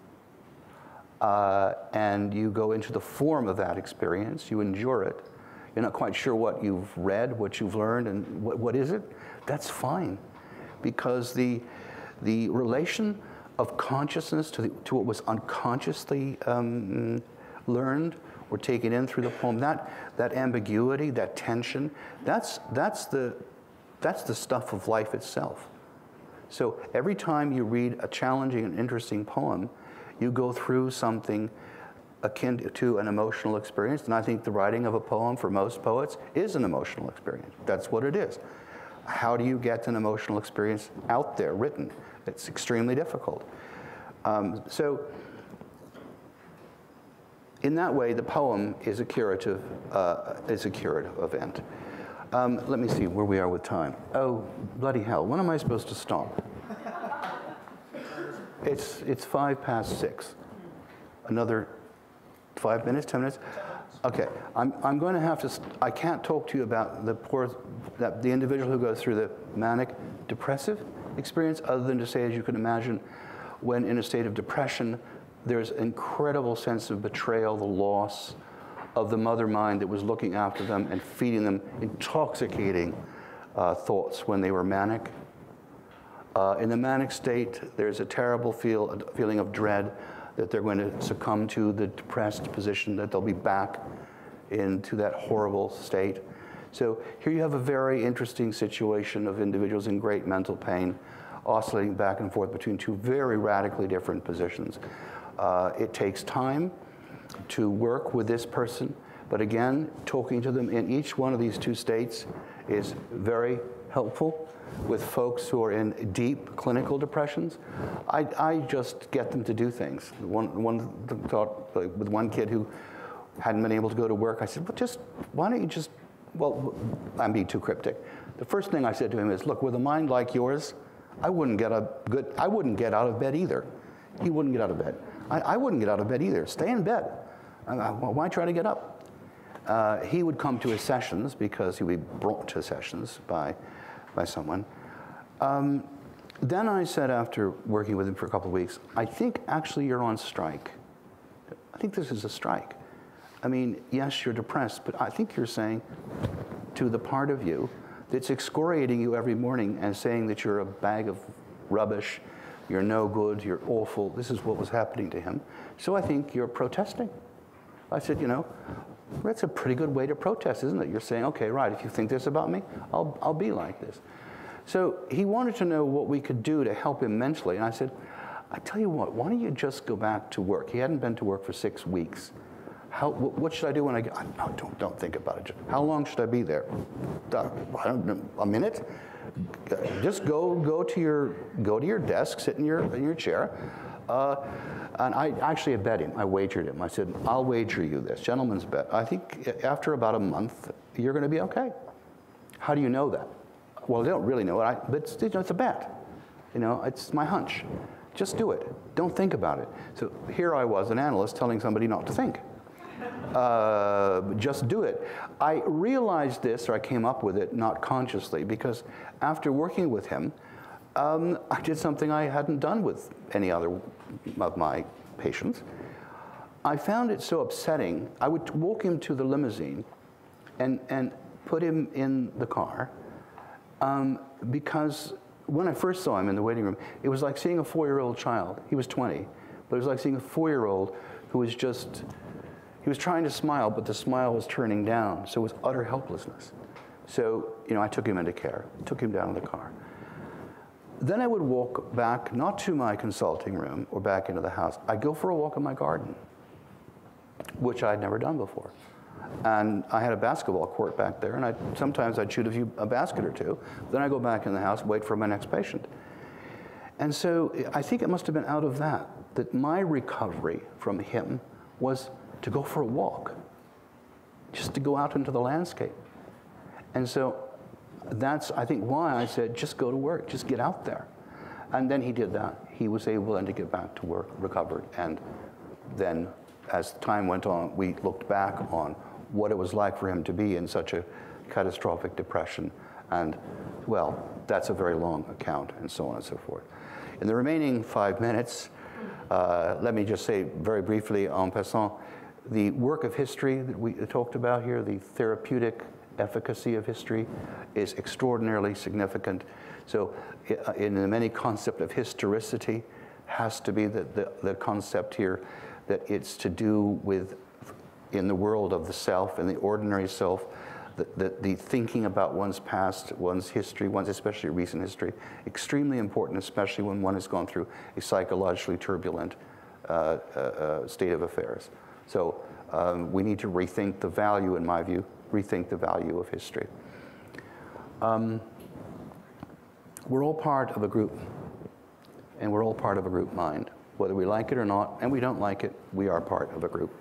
Uh, and you go into the form of that experience, you endure it. You're not quite sure what you've read, what you've learned, and what, what is it? That's fine, because the, the relation of consciousness to, the, to what was unconsciously um, learned or taken in through the poem, that, that ambiguity, that tension, that's, that's, the, that's the stuff of life itself. So every time you read a challenging and interesting poem, you go through something akin to an emotional experience, and I think the writing of a poem for most poets is an emotional experience. That's what it is. How do you get an emotional experience out there, written? It's extremely difficult. Um, so in that way, the poem is a curative, uh, is a curative event. Um, let me see where we are with time. Oh, bloody hell, when am I supposed to stop? It's, it's five past six. Another five minutes, ten minutes? Okay, I'm, I'm going to have to, I can't talk to you about the poor, that the individual who goes through the manic depressive experience, other than to say, as you can imagine, when in a state of depression, there's an incredible sense of betrayal, the loss of the mother mind that was looking after them and feeding them intoxicating uh, thoughts when they were manic. Uh, in the manic state, there's a terrible feel, a feeling of dread that they're going to succumb to the depressed position, that they'll be back into that horrible state. So here you have a very interesting situation of individuals in great mental pain, oscillating back and forth between two very radically different positions. Uh, it takes time to work with this person, but again, talking to them in each one of these two states is very helpful. With folks who are in deep clinical depressions, I, I just get them to do things. One, one thought, like with one kid who hadn't been able to go to work, I said, well, just, why don't you just, well, I'm being too cryptic. The first thing I said to him is, look, with a mind like yours, I wouldn't get a good, I wouldn't get out of bed either. He wouldn't get out of bed. I, I wouldn't get out of bed either. Stay in bed. I, I, why try to get up? Uh, he would come to his sessions, because he would be brought to sessions by by someone. Um, then I said, after working with him for a couple of weeks, I think actually you're on strike. I think this is a strike. I mean, yes, you're depressed, but I think you're saying to the part of you that's excoriating you every morning and saying that you're a bag of rubbish, you're no good, you're awful. This is what was happening to him. So I think you're protesting. I said, you know, that's a pretty good way to protest, isn't it? You're saying, okay, right, if you think this about me, I'll, I'll be like this. So he wanted to know what we could do to help him mentally. And I said, I tell you what, why don't you just go back to work? He hadn't been to work for six weeks. How, what should I do when I get, no, don't, don't think about it. How long should I be there? I don't know, a minute? Just go, go, to your, go to your desk, sit in your, in your chair. Uh, and I actually bet him, I wagered him. I said, I'll wager you this, gentleman's bet. I think after about a month, you're going to be okay. How do you know that? Well, they don't really know it, I, but it's, you know, it's a bet. You know, it's my hunch. Just do it. Don't think about it. So here I was, an analyst, telling somebody not to think. Uh, just do it. I realized this, or I came up with it, not consciously, because after working with him, Um, I did something I hadn't done with any other of my patients. I found it so upsetting. I would walk him to the limousine and, and put him in the car, um, because when I first saw him in the waiting room, it was like seeing a four-year-old child. He was twenty, But it was like seeing a four-year-old who was just, he was trying to smile, but the smile was turning down. So it was utter helplessness. So, you know, I took him into care, took him down to the car. Then I would walk back, not to my consulting room or back into the house. I'd go for a walk in my garden, which I'd never done before. And I had a basketball court back there, and I sometimes I'd shoot a few a basket or two. Then I go back in the house, wait for my next patient. And so I think it must have been out of that that my recovery from him was to go for a walk, just to go out into the landscape. And so that's, I think, why I said, just go to work, just get out there. And then he did that. He was able then to get back to work, recovered, and then as time went on, we looked back on what it was like for him to be in such a catastrophic depression. And, well, that's a very long account, and so on and so forth. In the remaining five minutes, uh, let me just say very briefly, en passant, the work of history that we talked about here, the therapeutic efficacy of history, is extraordinarily significant. So in the many concept of historicity has to be the, the, the concept here that it's to do with, in the world of the self, in the ordinary self, the, the, the thinking about one's past, one's history, one's especially recent history, extremely important, especially when one has gone through a psychologically turbulent uh, uh, uh, state of affairs. So um, we need to rethink the value, in my view, rethink the value of history. Um, we're all part of a group, and we're all part of a group mind. Whether we like it or not, and we don't like it, we are part of a group.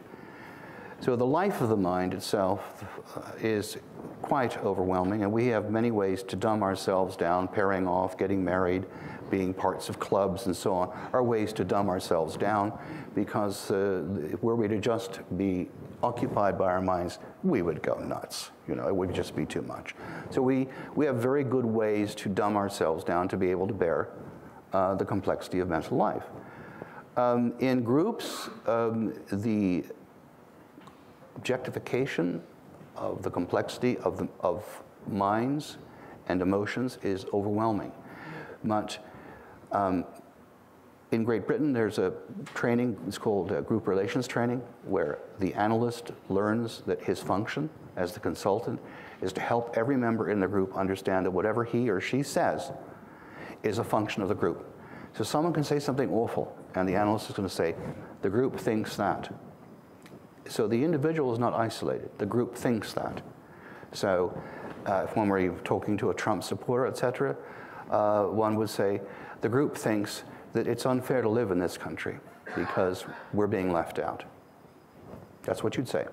So the life of the mind itself is quite overwhelming, and we have many ways to dumb ourselves down. Pairing off, getting married, being parts of clubs, and so on, are ways to dumb ourselves down, because uh, were we to just be occupied by our minds, we would go nuts. You know, it would just be too much. So we, we have very good ways to dumb ourselves down to be able to bear uh, the complexity of mental life. Um, in groups, um, the objectification of the complexity of, the, of minds and emotions is overwhelming. But um, in Great Britain, there's a training, it's called uh, group relations training, where the analyst learns that his function as the consultant is to help every member in the group understand that whatever he or she says is a function of the group. So someone can say something awful, and the analyst is going to say, the group thinks that. So the individual is not isolated. The group thinks that. So uh, if one were talking to a Trump supporter, et cetera, uh, one would say, the group thinks that it's unfair to live in this country because we're being left out. That's what you'd say.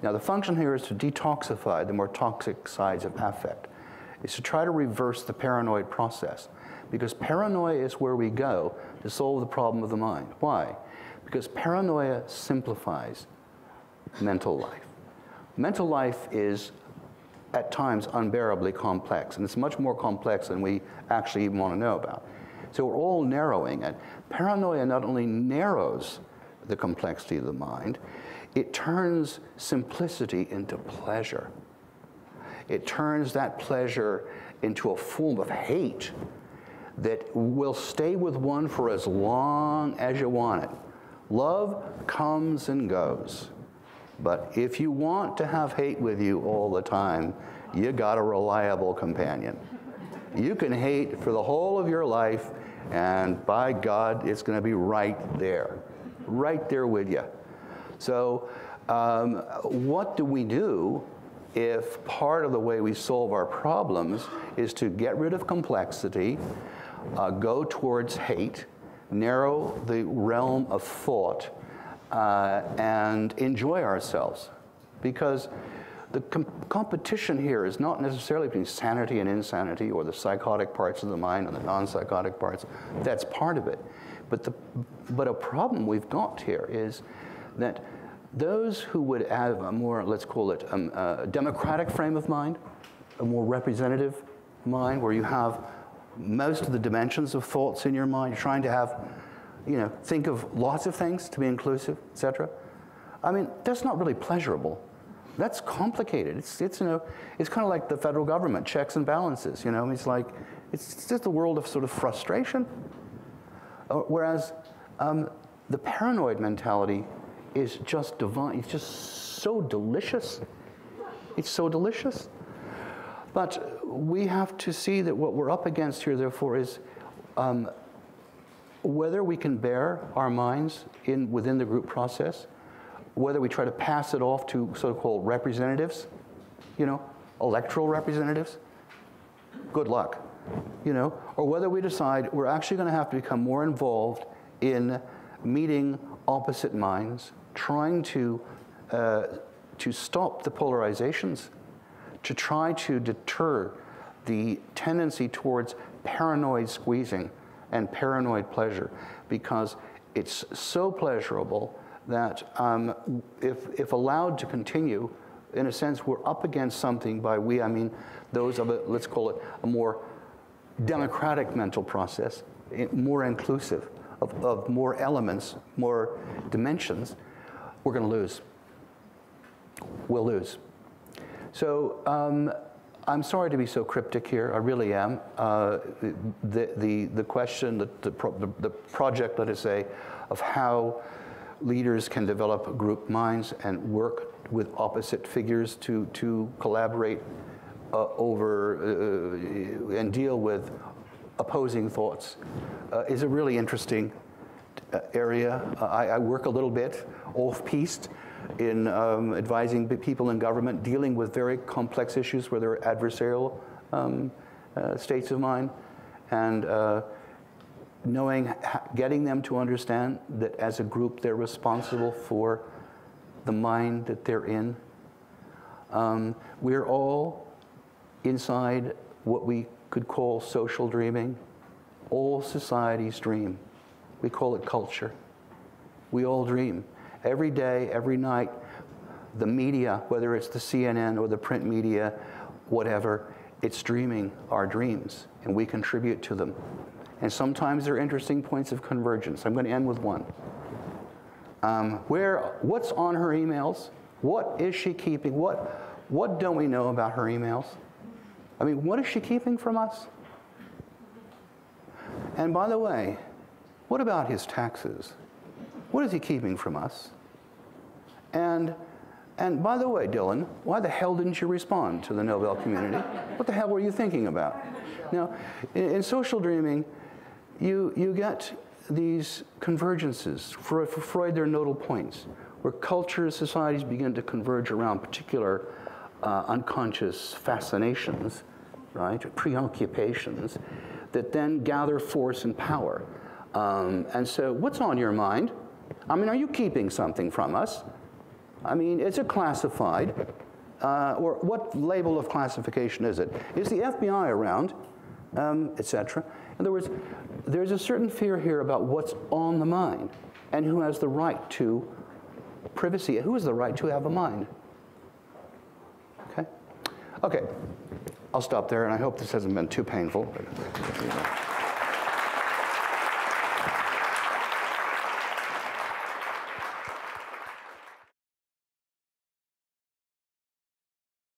Now, the function here is to detoxify the more toxic sides of affect. It's to try to reverse the paranoid process. Because paranoia is where we go to solve the problem of the mind. Why? Because paranoia simplifies mental life. Mental life is, at times, unbearably complex. And it's much more complex than we actually even want to know about. So we're all narrowing it. Paranoia not only narrows the complexity of the mind, it turns simplicity into pleasure. It turns that pleasure into a form of hate that will stay with one for as long as you want it. Love comes and goes. But if you want to have hate with you all the time, you got a reliable companion. You can hate for the whole of your life, and by God, it's going to be right there, right there with you. So um, what do we do if part of the way we solve our problems is to get rid of complexity, uh, go towards hate, narrow the realm of thought, uh, and enjoy ourselves? Because the com competition here is not necessarily between sanity and insanity, or the psychotic parts of the mind and the non-psychotic parts. That's part of it. But, the, but a problem we've got here is that those who would have a more, let's call it, um, a democratic frame of mind, a more representative mind, where you have most of the dimensions of thoughts in your mind, you're trying to have, you know, think of lots of things to be inclusive, et cetera. I mean, that's not really pleasurable. That's complicated. It's, it's, you know, it's kind of like the federal government, checks and balances, you know? It's like, it's just a world of sort of frustration. Whereas um, the paranoid mentality is just divine. It's just so delicious. It's so delicious. But we have to see that what we're up against here, therefore, is um, whether we can bear our minds in, within the group process, whether we try to pass it off to so-called representatives, you know, electoral representatives, good luck, you know, or whether we decide we're actually going to have to become more involved in meeting opposite minds, trying to, uh, to stop the polarizations, to try to deter the tendency towards paranoid squeezing and paranoid pleasure, because it's so pleasurable that um, if, if allowed to continue, in a sense, we're up against something. By we, I mean those of a, let's call it a more democratic mental process, more inclusive, of, of more elements, more dimensions, we're gonna lose. We'll lose. So um, I'm sorry to be so cryptic here, I really am. Uh, the, the, the question, the, the, pro the, the project, let us say, of how leaders can develop group minds and work with opposite figures to, to collaborate uh, over uh, and deal with opposing thoughts uh, is a really interesting uh, area. Uh, I, I work a little bit off-piste in um, advising people in government, dealing with very complex issues where there are adversarial um, uh, states of mind, and uh, knowing, getting them to understand that as a group they're responsible for the mind that they're in. Um, we're all inside what we could call social dreaming. All societies dream. We call it culture. We all dream. Every day, every night, the media, whether it's the C N N or the print media, whatever, it's dreaming our dreams, and we contribute to them. And sometimes there are interesting points of convergence. I'm going to end with one. Um, where, what's on her emails? What is she keeping? What, what don't we know about her emails? I mean, what is she keeping from us? And by the way, what about his taxes? What is he keeping from us? And, and by the way, Dylan, why the hell didn't you respond to the Nobel community? What the hell were you thinking about? Now, in, in social dreaming, you, you get these convergences. For, for Freud, they're nodal points where cultures, societies begin to converge around particular uh, unconscious fascinations, right, preoccupations that then gather force and power. Um, and so what's on your mind? I mean, are you keeping something from us? I mean, is it classified? Uh, or what label of classification is it? Is the F B I around, um, et cetera? In other words, there's a certain fear here about what's on the mind and who has the right to privacy, who has the right to have a mind. Okay? Okay, I'll stop there, and I hope this hasn't been too painful.